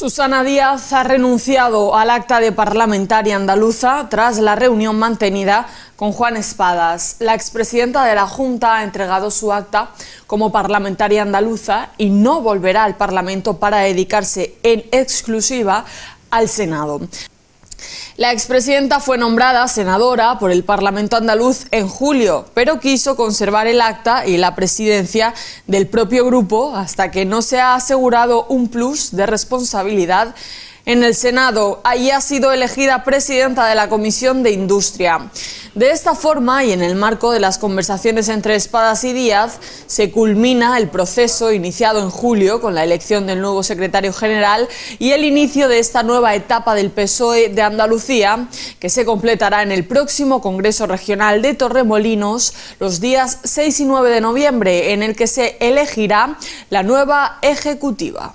Susana Díaz ha renunciado al acta de parlamentaria andaluza tras la reunión mantenida con Juan Espadas. La expresidenta de la Junta ha entregado su acta como parlamentaria andaluza y no volverá al Parlamento para dedicarse en exclusiva al Senado. La expresidenta fue nombrada senadora por el Parlamento andaluz en julio, pero quiso conservar el acta y la presidencia del propio grupo hasta que no se ha asegurado un plus de responsabilidad en el Senado. Allí ha sido elegida presidenta de la Comisión de Industria. De esta forma, y en el marco de las conversaciones entre Espadas y Díaz, se culmina el proceso iniciado en julio con la elección del nuevo secretario general y el inicio de esta nueva etapa del PSOE de Andalucía, que se completará en el próximo Congreso Regional de Torremolinos los días 6 y 9 de noviembre, en el que se elegirá la nueva ejecutiva.